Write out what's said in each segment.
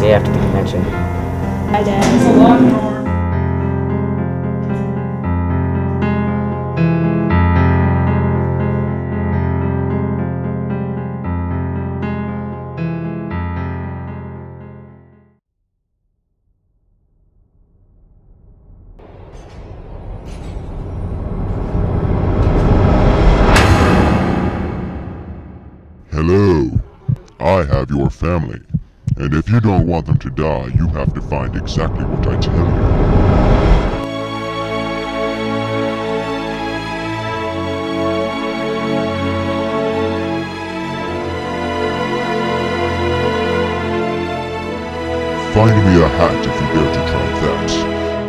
say after the convention. Bye, Dad. Hello, I have your family, and if you don't want them to die, you have to find exactly what I tell you. Find me a hat if you dare to try that,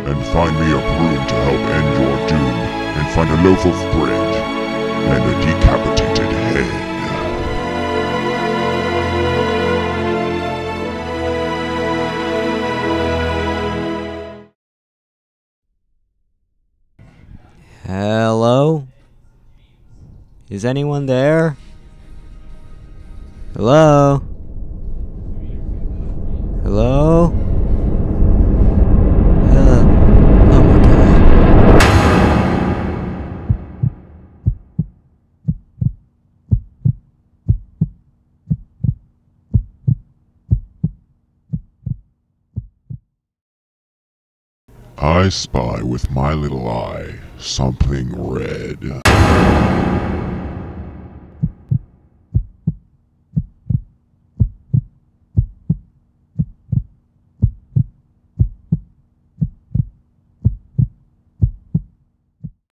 and find me a broom to help end your doom, and find a loaf of bread, and a decapitated head. Hello? Is anyone there? Hello? Hello? Oh my God. I spy with my little eye something red.